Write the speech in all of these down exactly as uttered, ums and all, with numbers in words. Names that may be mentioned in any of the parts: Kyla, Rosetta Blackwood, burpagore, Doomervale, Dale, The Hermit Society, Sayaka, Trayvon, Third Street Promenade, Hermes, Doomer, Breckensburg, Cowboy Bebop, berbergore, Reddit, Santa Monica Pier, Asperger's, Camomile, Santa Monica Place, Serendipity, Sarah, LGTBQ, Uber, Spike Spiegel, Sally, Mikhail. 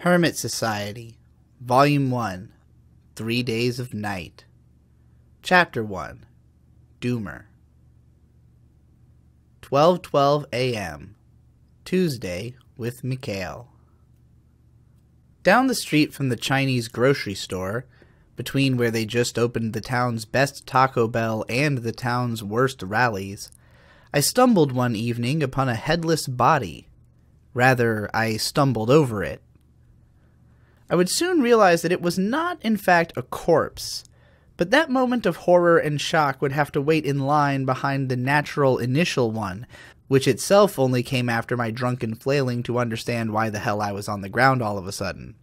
Hermit Society, Volume one, Three Days of Night, Chapter one, Doomer. twelve twelve a m Tuesday with Mikhail. Down the street from the Chinese grocery store, between where they just opened the town's best Taco Bell and the town's worst rallies, I stumbled one evening upon a headless body. Rather, I stumbled over it. I would soon realize that it was not, in fact, a corpse, but that moment of horror and shock would have to wait in line behind the natural initial one, which itself only came after my drunken flailing to understand why the hell I was on the ground all of a sudden.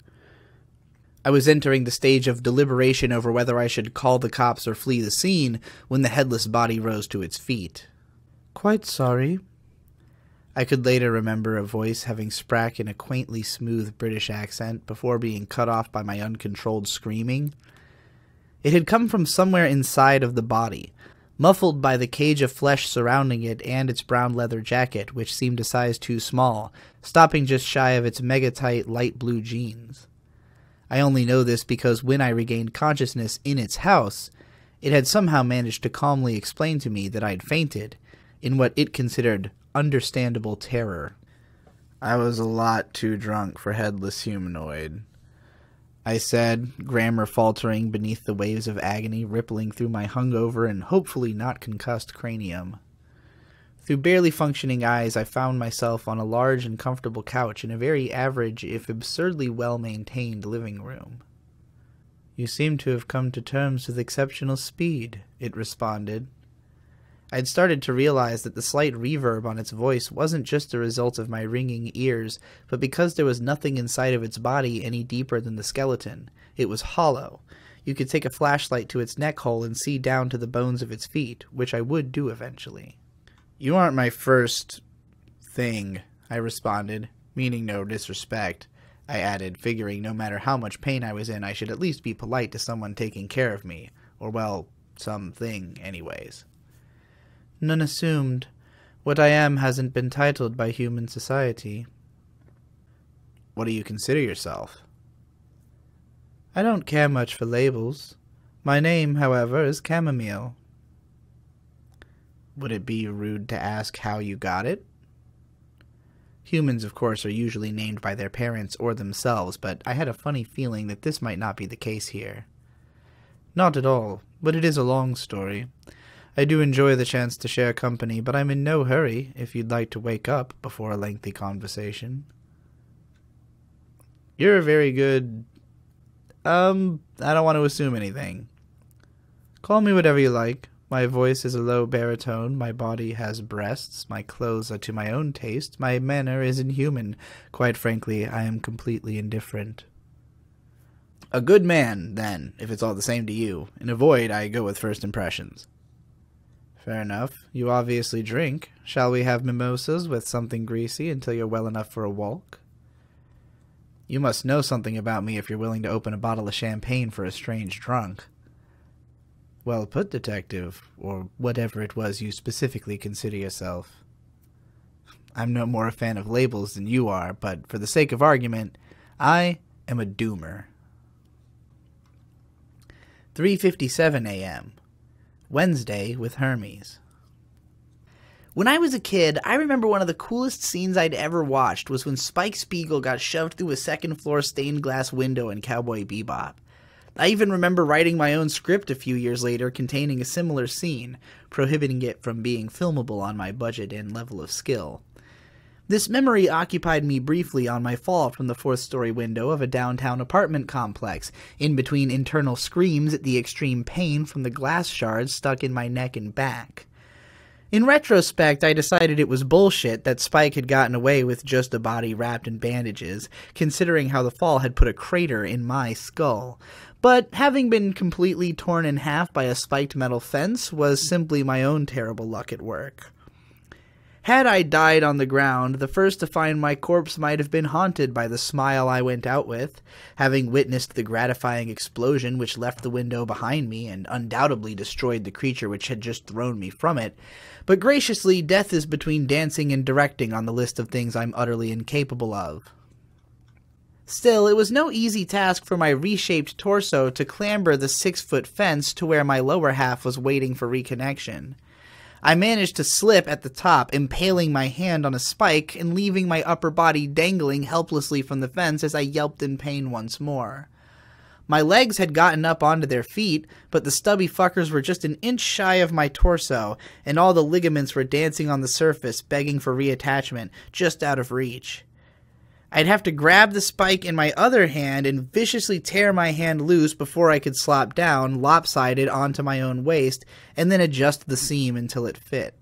I was entering the stage of deliberation over whether I should call the cops or flee the scene when the headless body rose to its feet. "Quite sorry," I could later remember a voice having sprack in a quaintly smooth British accent before being cut off by my uncontrolled screaming. It had come from somewhere inside of the body, muffled by the cage of flesh surrounding it and its brown leather jacket, which seemed a size too small, stopping just shy of its mega-tight light blue jeans. I only know this because when I regained consciousness in its house, it had somehow managed to calmly explain to me that I'd fainted, in what it considered understandable terror. I was a lot too drunk for headless humanoid, I said, grammar faltering beneath the waves of agony rippling through my hungover and hopefully not concussed cranium. Through barely functioning eyes, I found myself on a large and comfortable couch in a very average, if absurdly well-maintained, living room. "You seem to have come to terms with exceptional speed," it responded. I had started to realize that the slight reverb on its voice wasn't just the result of my ringing ears, but because there was nothing inside of its body any deeper than the skeleton. It was hollow. You could take a flashlight to its neck hole and see down to the bones of its feet, which I would do eventually. "You aren't my first... thing," I responded, meaning no disrespect. I added, figuring no matter how much pain I was in, I should at least be polite to someone taking care of me. Or, well, something, anyways. "None assumed. What I am hasn't been titled by human society." "What do you consider yourself?" "I don't care much for labels. My name, however, is Camomile." "Would it be rude to ask how you got it?" Humans, of course, are usually named by their parents or themselves, but I had a funny feeling that this might not be the case here. "Not at all, but it is a long story. I do enjoy the chance to share company, but I'm in no hurry if you'd like to wake up before a lengthy conversation." "You're a very good... Um, I don't want to assume anything." "Call me whatever you like. My voice is a low baritone, my body has breasts, my clothes are to my own taste, my manner is inhuman. Quite frankly, I am completely indifferent." "A good man, then, if it's all the same to you. In a void, I go with first impressions." "Fair enough. You obviously drink. Shall we have mimosas with something greasy until you're well enough for a walk?" "You must know something about me if you're willing to open a bottle of champagne for a strange drunk." "Well put, detective, or whatever it was you specifically consider yourself." "I'm no more a fan of labels than you are, but for the sake of argument, I am a doomer." three fifty-seven a m Wednesday with Hermes. When I was a kid, I remember one of the coolest scenes I'd ever watched was when Spike Spiegel got shoved through a second-floor stained glass window in Cowboy Bebop. I even remember writing my own script a few years later containing a similar scene, prohibiting it from being filmable on my budget and level of skill. This memory occupied me briefly on my fall from the fourth-story window of a downtown apartment complex, in between internal screams at the extreme pain from the glass shards stuck in my neck and back. In retrospect, I decided it was bullshit that Spike had gotten away with just a body wrapped in bandages, considering how the fall had put a crater in my skull. But having been completely torn in half by a spiked metal fence was simply my own terrible luck at work. Had I died on the ground, the first to find my corpse might have been haunted by the smile I went out with, having witnessed the gratifying explosion which left the window behind me and undoubtedly destroyed the creature which had just thrown me from it. But graciously, death is between dancing and directing on the list of things I'm utterly incapable of. Still, it was no easy task for my reshaped torso to clamber the six-foot fence to where my lower half was waiting for reconnection. I managed to slip at the top, impaling my hand on a spike and leaving my upper body dangling helplessly from the fence as I yelped in pain once more. My legs had gotten up onto their feet, but the stubby fuckers were just an inch shy of my torso, and all the ligaments were dancing on the surface, begging for reattachment, just out of reach. I'd have to grab the spike in my other hand and viciously tear my hand loose before I could slop down, lopsided, onto my own waist, and then adjust the seam until it fit.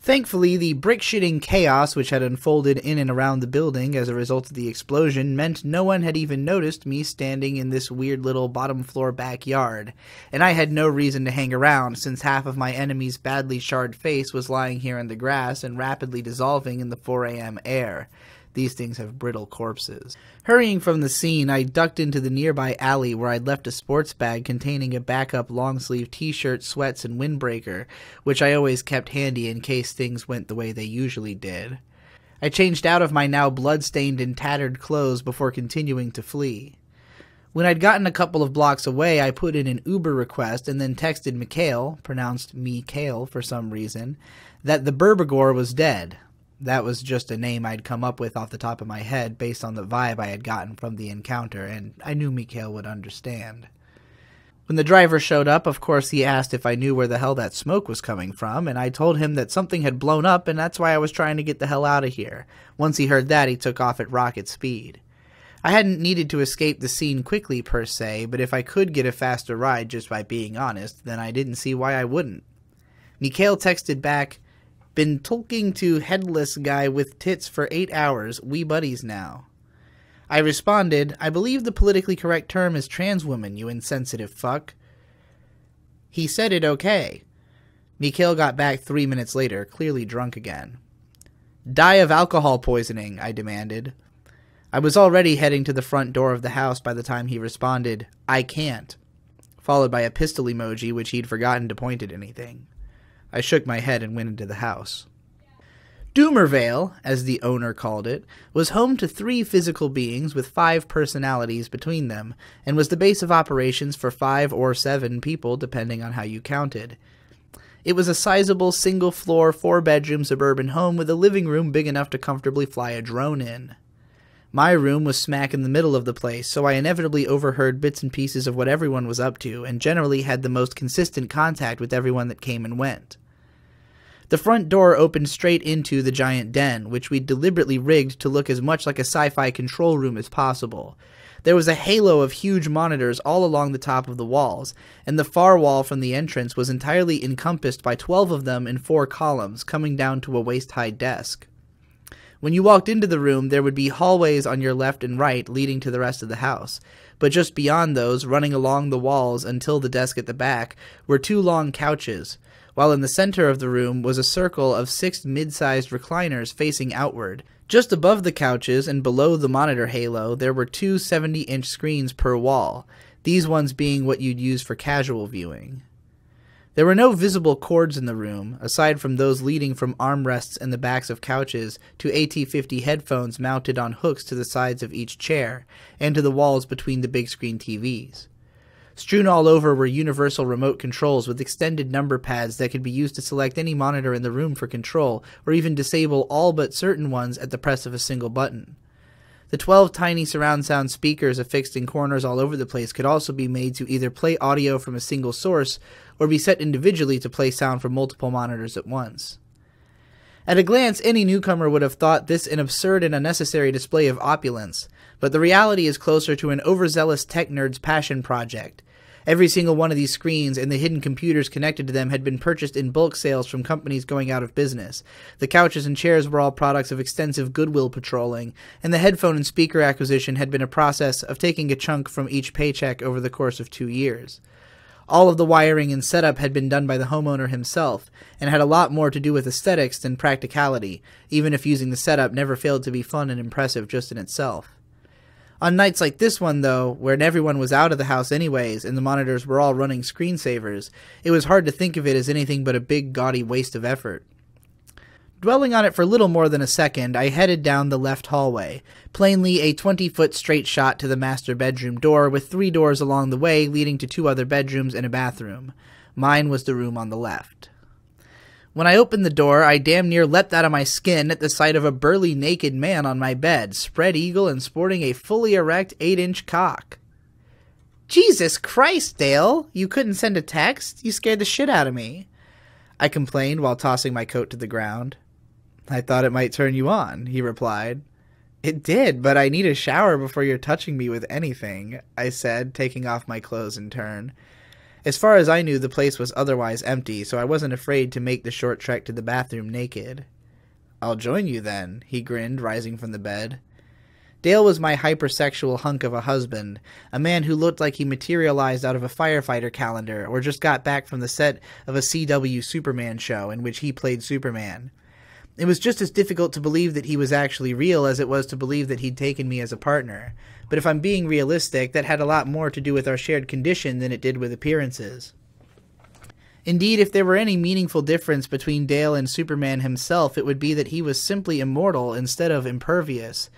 Thankfully, the brick-shitting chaos which had unfolded in and around the building as a result of the explosion meant no one had even noticed me standing in this weird little bottom-floor backyard, and I had no reason to hang around since half of my enemy's badly charred face was lying here in the grass and rapidly dissolving in the four A M air. These things have brittle corpses. Hurrying from the scene, I ducked into the nearby alley where I'd left a sports bag containing a backup long-sleeve t-shirt, sweats, and windbreaker, which I always kept handy in case things went the way they usually did. I changed out of my now blood-stained and tattered clothes before continuing to flee. When I'd gotten a couple of blocks away, I put in an Uber request and then texted Mikhail, pronounced Mikhail for some reason, that the berbergore was dead. That was just a name I'd come up with off the top of my head based on the vibe I had gotten from the encounter, and I knew Mikhail would understand. When the driver showed up, of course he asked if I knew where the hell that smoke was coming from, and I told him that something had blown up and that's why I was trying to get the hell out of here. Once he heard that, he took off at rocket speed. I hadn't needed to escape the scene quickly per se, but if I could get a faster ride just by being honest, then I didn't see why I wouldn't. Mikhail texted back, "Been talking to headless guy with tits for eight hours. We buddies now." I responded, "I believe the politically correct term is trans woman, you insensitive fuck." He said it okay. Mikhail got back three minutes later, clearly drunk again. "Die of alcohol poisoning," I demanded. I was already heading to the front door of the house by the time he responded, "I can't," followed by a pistol emoji which he'd forgotten to point at anything. I shook my head and went into the house. Doomervale, as the owner called it, was home to three physical beings with five personalities between them, and was the base of operations for five or seven people depending on how you counted. It was a sizable single-floor, four-bedroom suburban home with a living room big enough to comfortably fly a drone in. My room was smack in the middle of the place, so I inevitably overheard bits and pieces of what everyone was up to, and generally had the most consistent contact with everyone that came and went. The front door opened straight into the giant den, which we deliberately rigged to look as much like a sci-fi control room as possible. There was a halo of huge monitors all along the top of the walls, and the far wall from the entrance was entirely encompassed by twelve of them in four columns, coming down to a waist-high desk. When you walked into the room, there would be hallways on your left and right leading to the rest of the house, but just beyond those, running along the walls until the desk at the back, were two long couches, while in the center of the room was a circle of six mid-sized recliners facing outward. Just above the couches and below the monitor halo, there were two seventy-inch screens per wall, these ones being what you'd use for casual viewing. There were no visible cords in the room, aside from those leading from armrests in the backs of couches to A T fifty headphones mounted on hooks to the sides of each chair, and to the walls between the big screen T Vs. Strewn all over were universal remote controls with extended number pads that could be used to select any monitor in the room for control, or even disable all but certain ones at the press of a single button. The twelve tiny surround sound speakers affixed in corners all over the place could also be made to either play audio from a single source, or be set individually to play sound from multiple monitors at once. At a glance, any newcomer would have thought this an absurd and unnecessary display of opulence, but the reality is closer to an overzealous tech nerd's passion project. Every single one of these screens and the hidden computers connected to them had been purchased in bulk sales from companies going out of business. The couches and chairs were all products of extensive Goodwill patrolling, and the headphone and speaker acquisition had been a process of taking a chunk from each paycheck over the course of two years. All of the wiring and setup had been done by the homeowner himself, and had a lot more to do with aesthetics than practicality, even if using the setup never failed to be fun and impressive just in itself. On nights like this one, though, where everyone was out of the house anyways and the monitors were all running screensavers, it was hard to think of it as anything but a big, gaudy waste of effort. Dwelling on it for little more than a second, I headed down the left hallway, plainly a twenty-foot straight shot to the master bedroom door with three doors along the way leading to two other bedrooms and a bathroom. Mine was the room on the left. When I opened the door, I damn near leapt out of my skin at the sight of a burly naked man on my bed, spread eagle and sporting a fully erect eight-inch cock. "Jesus Christ, Dale! You couldn't send a text? You scared the shit out of me," I complained while tossing my coat to the ground. "I thought it might turn you on," he replied. "It did, but I need a shower before you're touching me with anything," I said, taking off my clothes in turn. As far as I knew, the place was otherwise empty, so I wasn't afraid to make the short trek to the bathroom naked. "I'll join you then," he grinned, rising from the bed. Dale was my hypersexual hunk of a husband, a man who looked like he materialized out of a firefighter calendar or just got back from the set of a C W Superman show in which he played Superman. It was just as difficult to believe that he was actually real as it was to believe that he'd taken me as a partner. But if I'm being realistic, that had a lot more to do with our shared condition than it did with appearances. Indeed, if there were any meaningful difference between Dale and Superman himself, it would be that he was simply immortal instead of impervious.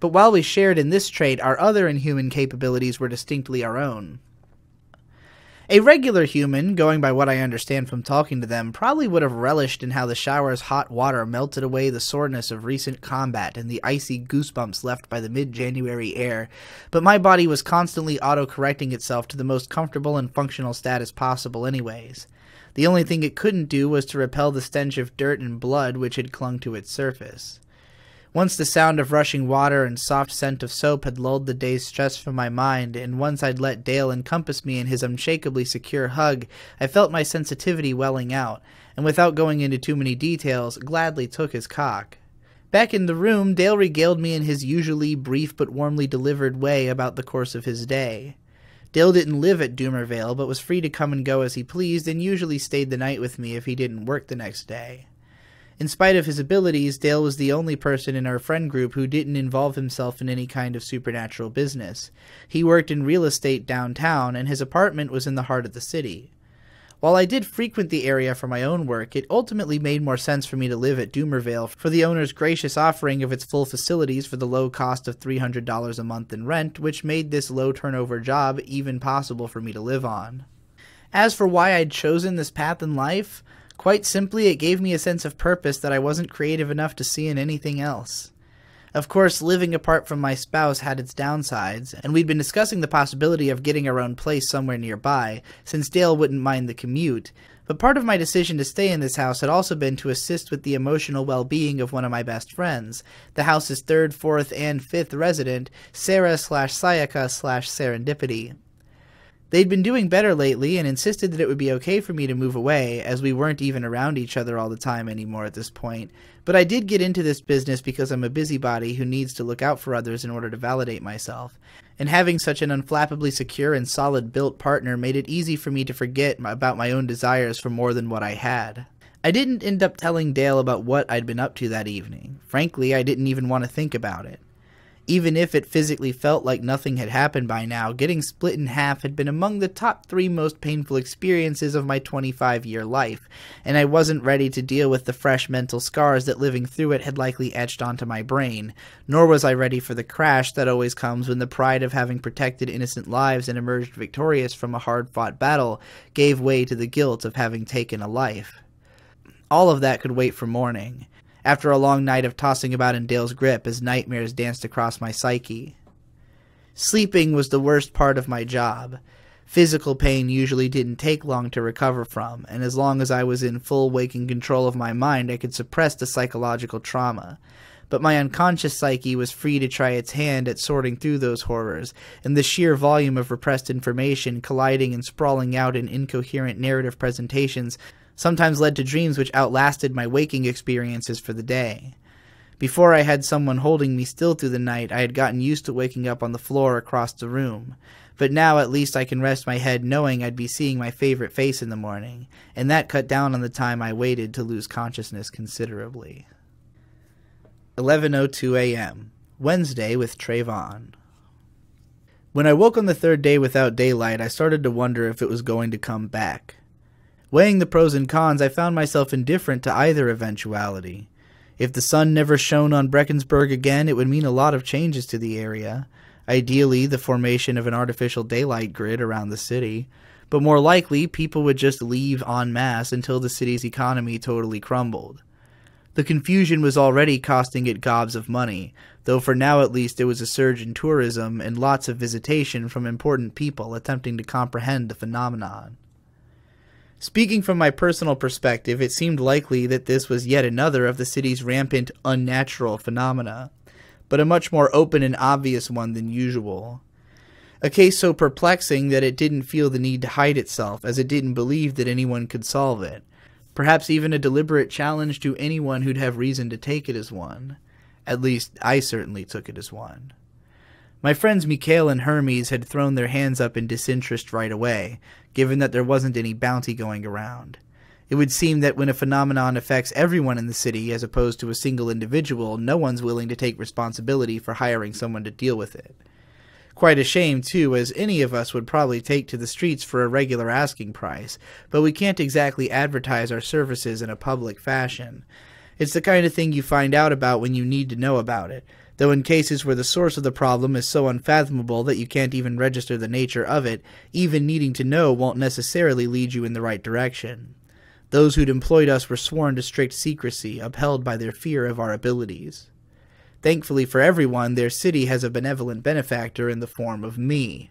But while we shared in this trait, our other inhuman capabilities were distinctly our own. A regular human, going by what I understand from talking to them, probably would have relished in how the shower's hot water melted away the soreness of recent combat and the icy goosebumps left by the mid-January air, but my body was constantly auto-correcting itself to the most comfortable and functional status possible anyways. The only thing it couldn't do was to repel the stench of dirt and blood which had clung to its surface. Once the sound of rushing water and soft scent of soap had lulled the day's stress from my mind, and once I'd let Dale encompass me in his unshakably secure hug, I felt my sensitivity welling out, and without going into too many details, gladly took his cock. Back in the room, Dale regaled me in his usually brief but warmly delivered way about the course of his day. Dale didn't live at Doomervale, but was free to come and go as he pleased, and usually stayed the night with me if he didn't work the next day. In spite of his abilities, Dale was the only person in our friend group who didn't involve himself in any kind of supernatural business. He worked in real estate downtown, and his apartment was in the heart of the city. While I did frequent the area for my own work, it ultimately made more sense for me to live at Doomervale for the owner's gracious offering of its full facilities for the low cost of three hundred dollars a month in rent, which made this low-turnover job even possible for me to live on. As for why I'd chosen this path in life, quite simply, it gave me a sense of purpose that I wasn't creative enough to see in anything else. Of course, living apart from my spouse had its downsides, and we'd been discussing the possibility of getting our own place somewhere nearby, since Dale wouldn't mind the commute, but part of my decision to stay in this house had also been to assist with the emotional well-being of one of my best friends, the house's third, fourth, and fifth resident, Sarah slash Sayaka slash Serendipity. They'd been doing better lately and insisted that it would be okay for me to move away, as we weren't even around each other all the time anymore at this point, but I did get into this business because I'm a busybody who needs to look out for others in order to validate myself, and having such an unflappably secure and solid-built partner made it easy for me to forget about my own desires for more than what I had. I didn't end up telling Dale about what I'd been up to that evening. Frankly, I didn't even want to think about it. Even if it physically felt like nothing had happened by now, getting split in half had been among the top three most painful experiences of my twenty-five-year life, and I wasn't ready to deal with the fresh mental scars that living through it had likely etched onto my brain, nor was I ready for the crash that always comes when the pride of having protected innocent lives and emerged victorious from a hard-fought battle gave way to the guilt of having taken a life. All of that could wait for morning, after a long night of tossing about in Dale's grip as nightmares danced across my psyche. Sleeping was the worst part of my job. Physical pain usually didn't take long to recover from, and as long as I was in full waking control of my mind, I could suppress the psychological trauma. But my unconscious psyche was free to try its hand at sorting through those horrors, and the sheer volume of repressed information colliding and sprawling out in incoherent narrative presentations sometimes led to dreams which outlasted my waking experiences for the day. Before I had someone holding me still through the night, I had gotten used to waking up on the floor across the room. But now at least I can rest my head knowing I'd be seeing my favorite face in the morning, and that cut down on the time I waited to lose consciousness considerably. eleven oh two a m Wednesday with Trayvon. When I woke on the third day without daylight, I started to wonder if it was going to come back. Weighing the pros and cons, I found myself indifferent to either eventuality. If the sun never shone on Breckensburg again, it would mean a lot of changes to the area. Ideally, the formation of an artificial daylight grid around the city. But more likely, people would just leave en masse until the city's economy totally crumbled. The confusion was already costing it gobs of money, though for now at least there was a surge in tourism and lots of visitation from important people attempting to comprehend the phenomenon. Speaking from my personal perspective, it seemed likely that this was yet another of the city's rampant, unnatural phenomena, but a much more open and obvious one than usual. A case so perplexing that it didn't feel the need to hide itself, as it didn't believe that anyone could solve it. Perhaps even a deliberate challenge to anyone who'd have reason to take it as one. At least, I certainly took it as one. My friends Mikhail and Hermes had thrown their hands up in disinterest right away, given that there wasn't any bounty going around. It would seem that when a phenomenon affects everyone in the city as opposed to a single individual, no one's willing to take responsibility for hiring someone to deal with it. Quite a shame, too, as any of us would probably take to the streets for a regular asking price, but we can't exactly advertise our services in a public fashion. It's the kind of thing you find out about when you need to know about it, though in cases where the source of the problem is so unfathomable that you can't even register the nature of it, even needing to know won't necessarily lead you in the right direction. Those who'd employed us were sworn to strict secrecy, upheld by their fear of our abilities. Thankfully for everyone, their city has a benevolent benefactor in the form of me.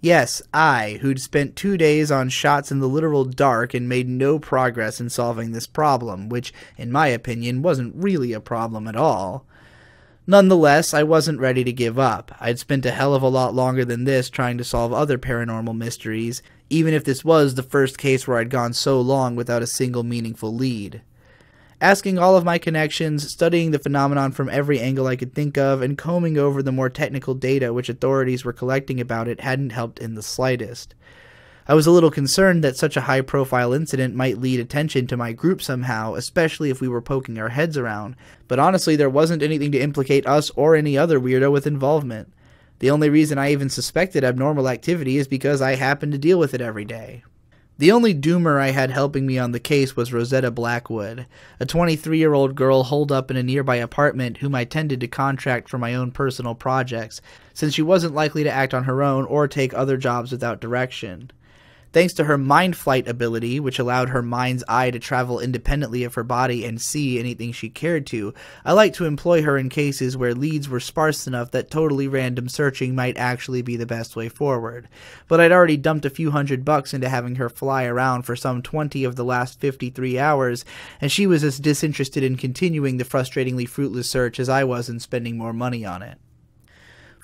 Yes, I, who'd spent two days on shots in the literal dark and made no progress in solving this problem, which, in my opinion, wasn't really a problem at all. Nonetheless, I wasn't ready to give up. I'd spent a hell of a lot longer than this trying to solve other paranormal mysteries, even if this was the first case where I'd gone so long without a single meaningful lead. Asking all of my connections, studying the phenomenon from every angle I could think of, and combing over the more technical data which authorities were collecting about it hadn't helped in the slightest. I was a little concerned that such a high-profile incident might lead attention to my group somehow, especially if we were poking our heads around, but honestly there wasn't anything to implicate us or any other weirdo with involvement. The only reason I even suspected abnormal activity is because I happen to deal with it every day. The only doomer I had helping me on the case was Rosetta Blackwood, a twenty-three-year-old girl holed up in a nearby apartment whom I tended to contract for my own personal projects, since she wasn't likely to act on her own or take other jobs without direction. Thanks to her mind flight ability, which allowed her mind's eye to travel independently of her body and see anything she cared to, I liked to employ her in cases where leads were sparse enough that totally random searching might actually be the best way forward. But I'd already dumped a few hundred bucks into having her fly around for some twenty of the last fifty-three hours, and she was as disinterested in continuing the frustratingly fruitless search as I was in spending more money on it.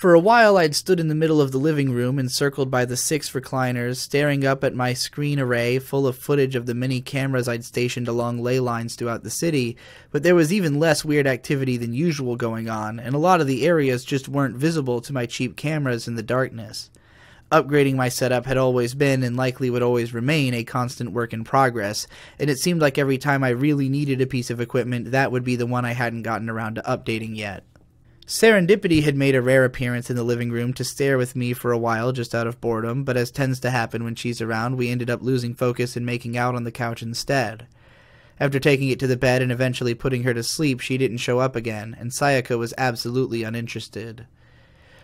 For a while I'd stood in the middle of the living room, encircled by the six recliners, staring up at my screen array full of footage of the many cameras I'd stationed along ley lines throughout the city, but there was even less weird activity than usual going on, and a lot of the areas just weren't visible to my cheap cameras in the darkness. Upgrading my setup had always been, and likely would always remain, a constant work in progress, and it seemed like every time I really needed a piece of equipment, that would be the one I hadn't gotten around to updating yet. Serendipity had made a rare appearance in the living room to stare with me for a while just out of boredom, but as tends to happen when she's around, we ended up losing focus and making out on the couch instead. After taking it to the bed and eventually putting her to sleep, she didn't show up again, and Sayaka was absolutely uninterested.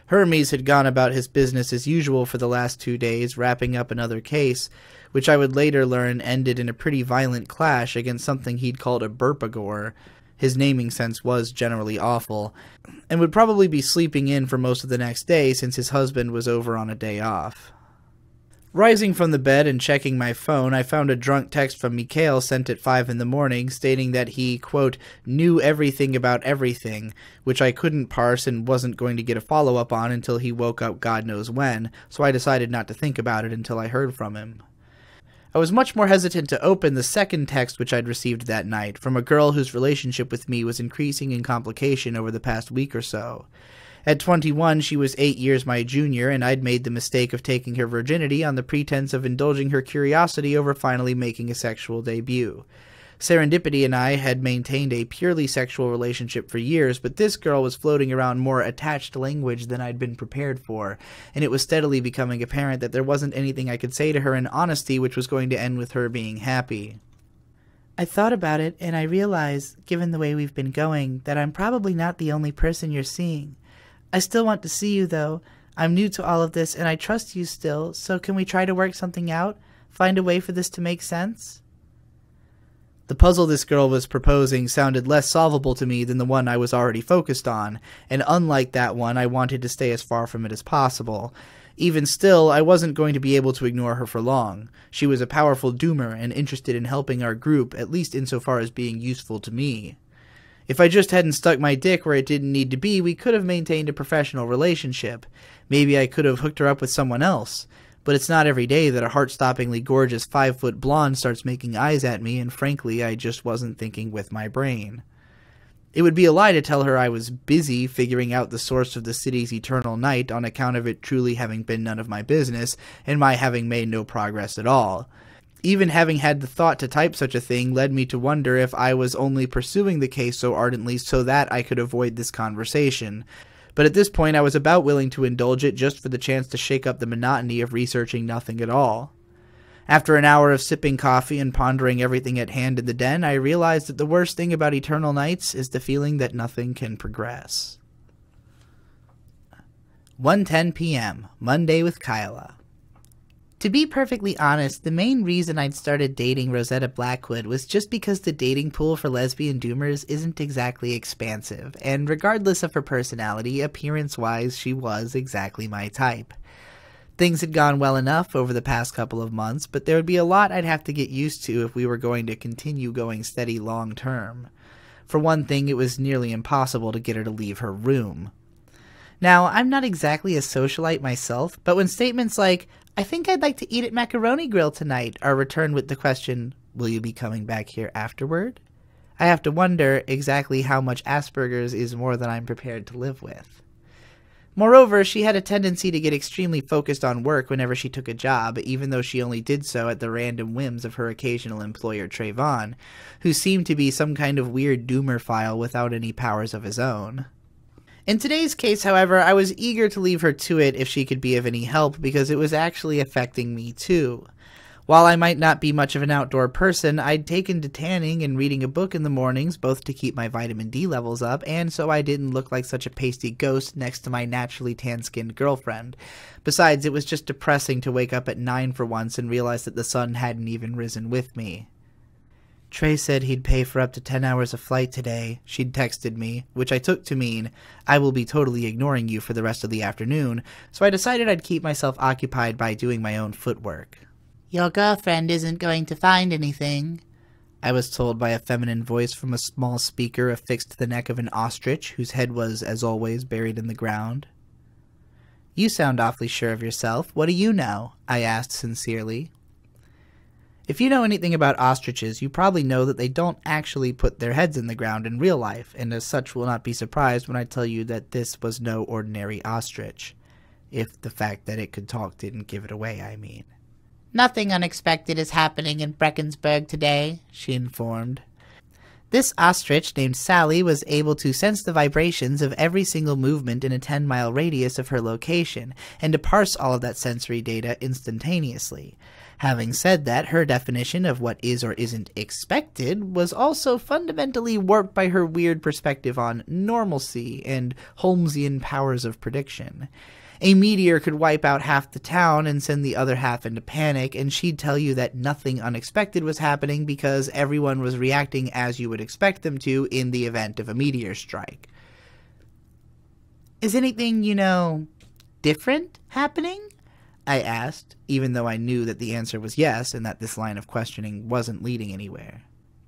Hermes had gone about his business as usual for the last two days, wrapping up another case, which I would later learn ended in a pretty violent clash against something he'd called a burpagore. His naming sense was generally awful, and would probably be sleeping in for most of the next day since his husband was over on a day off. Rising from the bed and checking my phone, I found a drunk text from Mikhail sent at five in the morning stating that he, quote, knew everything about everything, which I couldn't parse and wasn't going to get a follow-up on until he woke up God knows when, so I decided not to think about it until I heard from him. I was much more hesitant to open the second text which I'd received that night, from a girl whose relationship with me was increasing in complication over the past week or so. At twenty-one, she was eight years my junior, and I'd made the mistake of taking her virginity on the pretense of indulging her curiosity over finally making a sexual debut. Serendipity and I had maintained a purely sexual relationship for years, but this girl was floating around more attached language than I'd been prepared for, and it was steadily becoming apparent that there wasn't anything I could say to her in honesty which was going to end with her being happy. I thought about it, and I realize, given the way we've been going, that I'm probably not the only person you're seeing. I still want to see you, though. I'm new to all of this, and I trust you still, so can we try to work something out? Find a way for this to make sense? The puzzle this girl was proposing sounded less solvable to me than the one I was already focused on, and unlike that one, I wanted to stay as far from it as possible. Even still, I wasn't going to be able to ignore her for long. She was a powerful doomer and interested in helping our group, at least insofar as being useful to me. If I just hadn't stuck my dick where it didn't need to be, we could have maintained a professional relationship. Maybe I could have hooked her up with someone else. But it's not every day that a heart-stoppingly gorgeous five-foot blonde starts making eyes at me, and frankly, I just wasn't thinking with my brain. It would be a lie to tell her I was busy figuring out the source of the city's eternal night on account of it truly having been none of my business, and my having made no progress at all. Even having had the thought to type such a thing led me to wonder if I was only pursuing the case so ardently so that I could avoid this conversation. But at this point I was about willing to indulge it just for the chance to shake up the monotony of researching nothing at all. After an hour of sipping coffee and pondering everything at hand in the den, I realized that the worst thing about eternal nights is the feeling that nothing can progress. one ten p m Monday with Kyla. To be perfectly honest, the main reason I'd started dating Rosetta Blackwood was just because the dating pool for lesbian doomers isn't exactly expansive, and regardless of her personality, appearance-wise, she was exactly my type. Things had gone well enough over the past couple of months, but there would be a lot I'd have to get used to if we were going to continue going steady long term. For one thing, it was nearly impossible to get her to leave her room. Now, I'm not exactly a socialite myself, but when statements like, "I think I'd like to eat at Macaroni Grill tonight," are returned with the question, "Will you be coming back here afterward?" I have to wonder exactly how much Asperger's is more than I'm prepared to live with. Moreover, she had a tendency to get extremely focused on work whenever she took a job, even though she only did so at the random whims of her occasional employer Trayvon, who seemed to be some kind of weird doomerphile without any powers of his own. In today's case, however, I was eager to leave her to it if she could be of any help, because it was actually affecting me too. While I might not be much of an outdoor person, I'd taken to tanning and reading a book in the mornings, both to keep my vitamin D levels up and so I didn't look like such a pasty ghost next to my naturally tan-skinned girlfriend. Besides, it was just depressing to wake up at nine for once and realize that the sun hadn't even risen with me. "Trey said he'd pay for up to ten hours of flight today," she'd texted me, which I took to mean, "I will be totally ignoring you for the rest of the afternoon," so I decided I'd keep myself occupied by doing my own footwork. "Your girlfriend isn't going to find anything," I was told by a feminine voice from a small speaker affixed to the neck of an ostrich whose head was, as always, buried in the ground. "You sound awfully sure of yourself. What do you know?" I asked sincerely. If you know anything about ostriches, you probably know that they don't actually put their heads in the ground in real life, and as such will not be surprised when I tell you that this was no ordinary ostrich. If the fact that it could talk didn't give it away, I mean. "Nothing unexpected is happening in Breckensburg today," she informed. This ostrich, named Sally, was able to sense the vibrations of every single movement in a ten-mile radius of her location, and to parse all of that sensory data instantaneously. Having said that, her definition of what is or isn't expected was also fundamentally warped by her weird perspective on normalcy and Holmesian powers of prediction. A meteor could wipe out half the town and send the other half into panic, and she'd tell you that nothing unexpected was happening because everyone was reacting as you would expect them to in the event of a meteor strike. "Is anything, you know, different happening?" I asked, even though I knew that the answer was yes and that this line of questioning wasn't leading anywhere.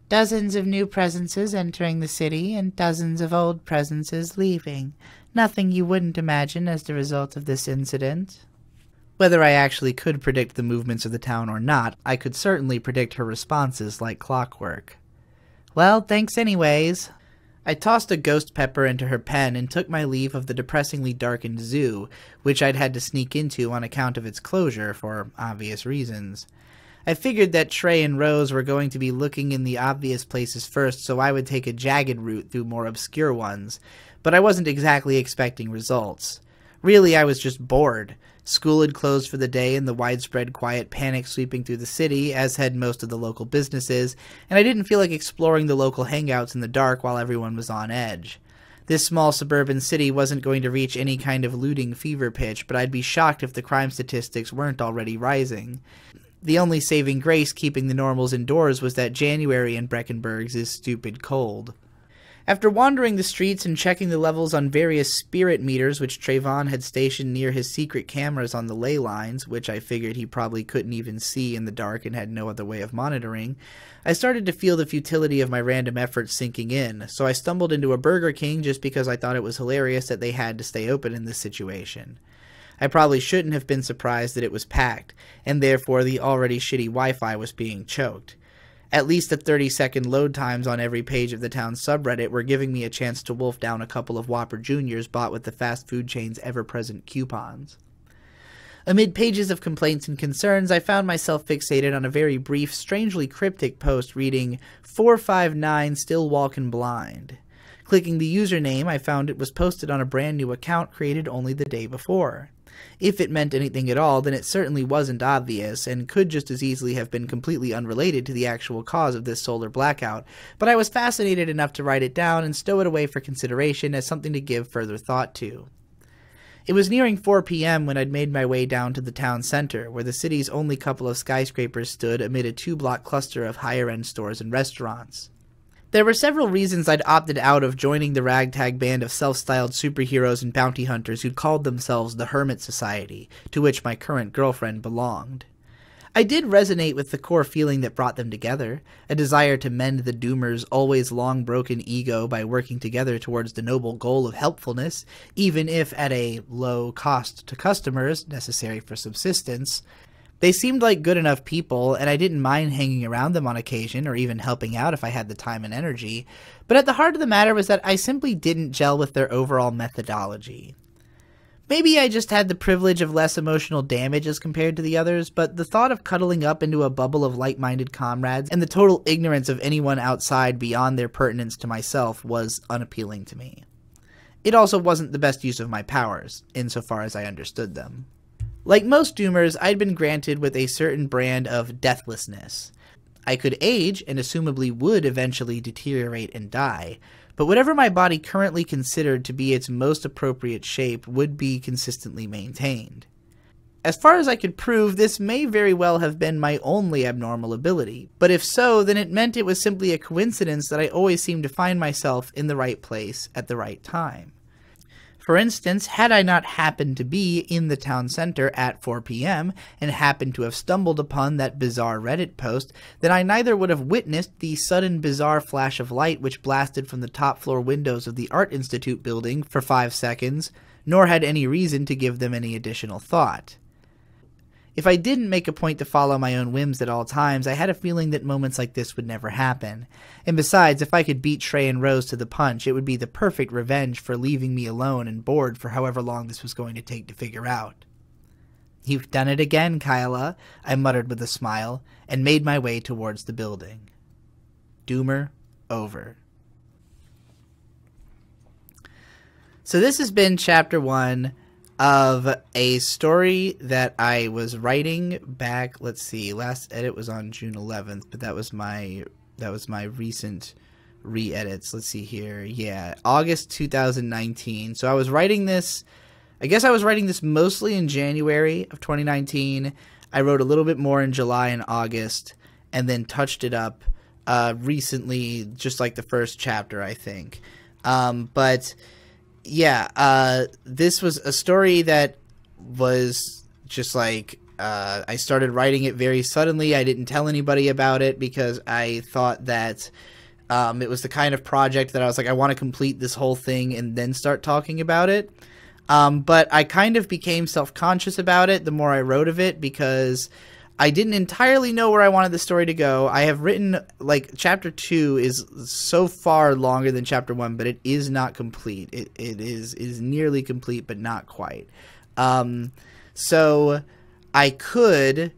"Dozens of new presences entering the city and dozens of old presences leaving. Nothing you wouldn't imagine as the result of this incident." Whether I actually could predict the movements of the town or not, I could certainly predict her responses like clockwork. "Well, thanks anyways." I tossed a ghost pepper into her pen and took my leave of the depressingly darkened zoo, which I'd had to sneak into on account of its closure for obvious reasons. I figured that Trey and Rose were going to be looking in the obvious places first, so I would take a jagged route through more obscure ones, but I wasn't exactly expecting results. Really, I was just bored. School had closed for the day and the widespread quiet panic sweeping through the city, as had most of the local businesses, and I didn't feel like exploring the local hangouts in the dark while everyone was on edge. This small suburban city wasn't going to reach any kind of looting fever pitch, but I'd be shocked if the crime statistics weren't already rising. The only saving grace keeping the normals indoors was that January in Breckensburg is stupid cold. After wandering the streets and checking the levels on various spirit meters which Trayvon had stationed near his secret cameras on the ley lines, which I figured he probably couldn't even see in the dark and had no other way of monitoring, I started to feel the futility of my random efforts sinking in, so I stumbled into a Burger King just because I thought it was hilarious that they had to stay open in this situation. I probably shouldn't have been surprised that it was packed, and therefore the already shitty Wi-Fi was being choked. At least the thirty second load times on every page of the town's subreddit were giving me a chance to wolf down a couple of Whopper Juniors bought with the fast food chain's ever-present coupons. Amid pages of complaints and concerns, I found myself fixated on a very brief, strangely cryptic post reading, four five nine still walkin' blind. Clicking the username, I found it was posted on a brand new account created only the day before. If it meant anything at all, then it certainly wasn't obvious, and could just as easily have been completely unrelated to the actual cause of this solar blackout, but I was fascinated enough to write it down and stow it away for consideration as something to give further thought to. It was nearing four p m when I'd made my way down to the town center, where the city's only couple of skyscrapers stood amid a two block cluster of higher-end stores and restaurants. There were several reasons I'd opted out of joining the ragtag band of self-styled superheroes and bounty hunters who called themselves the Hermit Society, to which my current girlfriend belonged. I did resonate with the core feeling that brought them together, a desire to mend the Doomer's always long-broken ego by working together towards the noble goal of helpfulness, even if at a low cost to customers, necessary for subsistence. They seemed like good enough people, and I didn't mind hanging around them on occasion or even helping out if I had the time and energy, but at the heart of the matter was that I simply didn't gel with their overall methodology. Maybe I just had the privilege of less emotional damage as compared to the others, but the thought of cuddling up into a bubble of like-minded comrades and the total ignorance of anyone outside beyond their pertinence to myself was unappealing to me. It also wasn't the best use of my powers, insofar as I understood them. Like most Doomers, I'd been granted with a certain brand of deathlessness. I could age, and assumably would eventually deteriorate and die, but whatever my body currently considered to be its most appropriate shape would be consistently maintained. As far as I could prove, this may very well have been my only abnormal ability, but if so, then it meant it was simply a coincidence that I always seemed to find myself in the right place at the right time. For instance, had I not happened to be in the town center at four p m and happened to have stumbled upon that bizarre Reddit post, then I neither would have witnessed the sudden bizarre flash of light which blasted from the top floor windows of the Art Institute building for five seconds, nor had any reason to give them any additional thought. If I didn't make a point to follow my own whims at all times, I had a feeling that moments like this would never happen. And besides, if I could beat Trey and Rose to the punch, it would be the perfect revenge for leaving me alone and bored for however long this was going to take to figure out. "You've done it again, Kyla," I muttered with a smile, and made my way towards the building. Doomer over. So this has been Chapter one of a story that I was writing back, let's see, last edit was on June eleventh, but that was my, that was my recent re-edits. Let's see here. Yeah, August two thousand nineteen. So I was writing this, I guess I was writing this mostly in January of twenty nineteen. I wrote a little bit more in July and August, and then touched it up uh, recently, just like the first chapter, I think. Um, but... Yeah, uh, this was a story that was just like, uh, I started writing it very suddenly. I didn't tell anybody about it because I thought that um, it was the kind of project that I was like, I want to complete this whole thing and then start talking about it. Um, but I kind of became self-conscious about it the more I wrote of it because I didn't entirely know where I wanted the story to go. I have written, like, Chapter two is so far longer than Chapter one, but it is not complete. It, it, is, it is nearly complete, but not quite. Um, so I could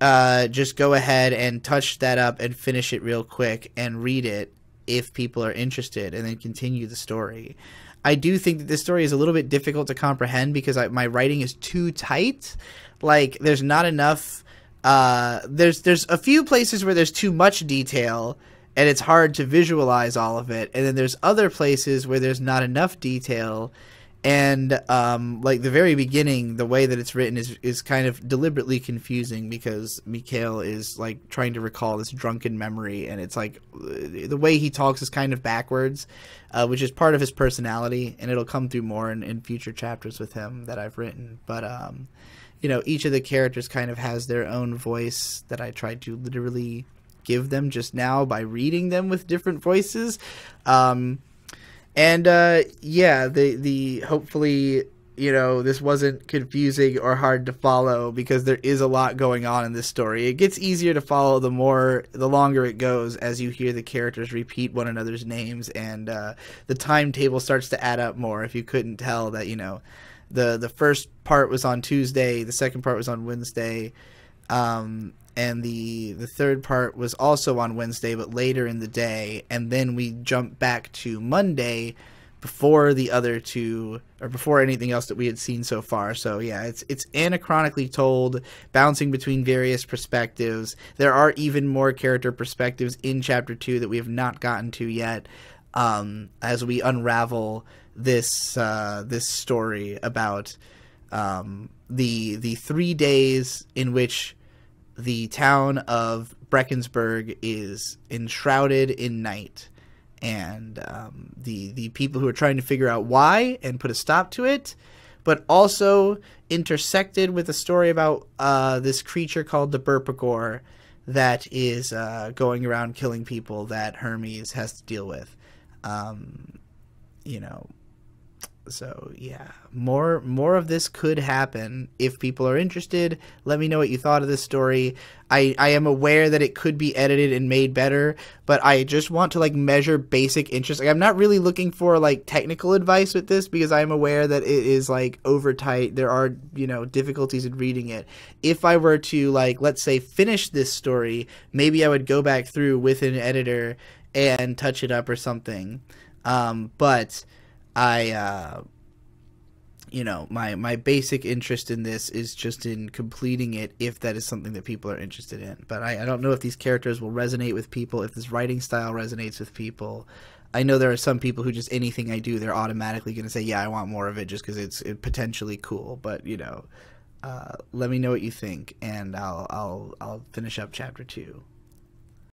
uh, just go ahead and touch that up and finish it real quick and read it if people are interested and then continue the story. I do think that this story is a little bit difficult to comprehend because I, my writing is too tight. Like, there's not enough. Uh, there's there's a few places where there's too much detail, and it's hard to visualize all of it. And then there's other places where there's not enough detail. And um, like the very beginning, the way that it's written is is kind of deliberately confusing because Mikhail is like trying to recall this drunken memory, and it's like the way he talks is kind of backwards, uh, which is part of his personality, and it'll come through more in, in future chapters with him that I've written. But um, you know, each of the characters kind of has their own voice that I tried to literally give them just now by reading them with different voices. Um, And, uh, yeah, the, the, hopefully, you know, this wasn't confusing or hard to follow because there is a lot going on in this story. It gets easier to follow the more, the longer it goes as you hear the characters repeat one another's names, and, uh, the timetable starts to add up more. If you couldn't tell that, you know, the, the first part was on Tuesday, the second part was on Wednesday, um... and the the third part was also on Wednesday, but later in the day, and then we jump back to Monday before the other two, or before anything else that we had seen so far. So yeah, it's it's anachronically told, bouncing between various perspectives. There are even more character perspectives in chapter two that we have not gotten to yet, um, as we unravel this uh, this story about um, the the three days in which the town of Breckensburg is enshrouded in night, and um, the the people who are trying to figure out why and put a stop to it, but also intersected with a story about uh, this creature called the burpagore that is uh, going around killing people that Hermes has to deal with, um, you know. So yeah, more more of this could happen. If people are interested, let me know what you thought of this story. I, I am aware that it could be edited and made better, but I just want to like measure basic interest. Like, I'm not really looking for like technical advice with this because I'm aware that it is like over tight. There are, you know, difficulties in reading it. If I were to like, let's say, finish this story, maybe I would go back through with an editor and touch it up or something. Um, but I, uh, you know, my, my basic interest in this is just in completing it, if that is something that people are interested in. But I, I don't know if these characters will resonate with people, if this writing style resonates with people. I know there are some people who just anything I do, they're automatically going to say, yeah, I want more of it just because it's it potentially cool. But, you know, uh, let me know what you think, and I'll, I'll, I'll finish up chapter two.